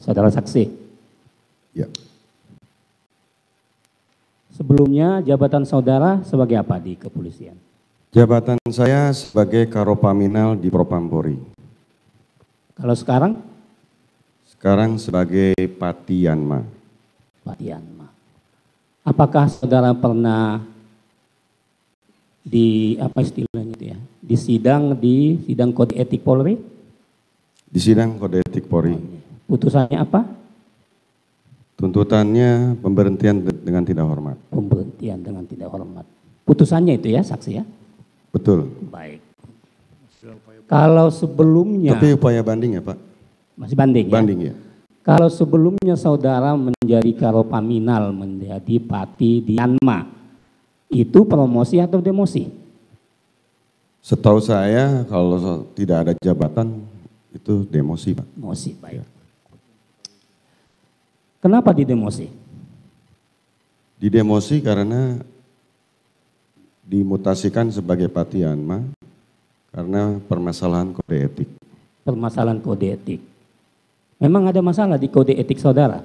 Saudara saksi. Ya. Sebelumnya jabatan saudara sebagai apa di kepolisian? Jabatan saya sebagai Karopaminal di Propam Polri. Kalau sekarang? Sekarang sebagai Patianma. Patianma. Apakah saudara pernah di apa istilahnya itu ya? Di sidang kode etik Polri? Di sidang kode etik Polri. Putusannya apa? Tuntutannya pemberhentian dengan tidak hormat. Pemberhentian dengan tidak hormat. Putusannya itu ya saksi ya? Betul. Baik. Kalau sebelumnya. Tapi upaya banding ya Pak? Masih banding ya? Banding ya. Kalau sebelumnya saudara menjadi Karopaminal, menjadi Patianma, itu promosi atau demosi? Setahu saya kalau tidak ada jabatan itu demosi Pak. Demosi, baik. Ya. Kenapa didemosi? Didemosi karena dimutasikan sebagai Patianma karena permasalahan kode etik. Permasalahan kode etik. Memang ada masalah di kode etik saudara?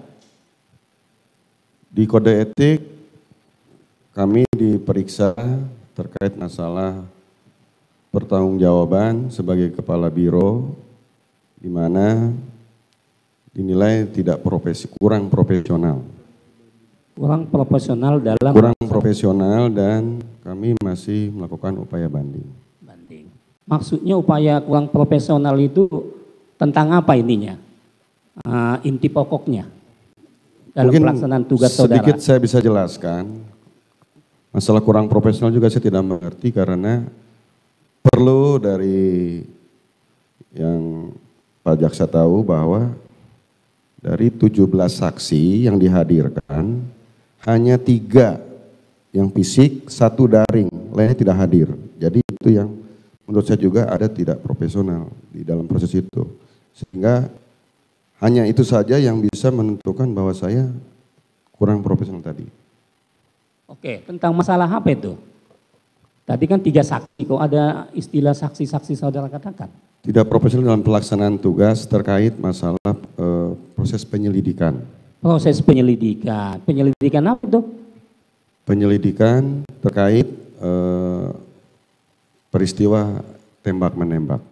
Di kode etik kami diperiksa terkait masalah pertanggungjawaban sebagai kepala biro di mana dinilai tidak kurang profesional. Kurang profesional dalam? Kurang profesional dan kami masih melakukan upaya banding. Banding. Maksudnya upaya kurang profesional itu tentang apa ininya? Inti pokoknya dalam mungkin pelaksanaan tugas saudara. Sedikit saya bisa jelaskan masalah kurang profesional juga saya tidak mengerti karena perlu dari yang Pak Jaksa tahu bahwa dari 17 saksi yang dihadirkan hanya 3 yang fisik, 1 daring, lainnya tidak hadir. Jadi itu yang menurut saya juga ada tidak profesional di dalam proses itu sehingga hanya itu saja yang bisa menentukan bahwa saya kurang profesional tadi. Oke, tentang masalah apa itu? Tadi kan 3 saksi, kok ada istilah saksi-saksi saudara katakan? Tidak profesional dalam pelaksanaan tugas terkait masalah proses penyelidikan. Proses penyelidikan, penyelidikan apa itu? Penyelidikan terkait peristiwa tembak-menembak.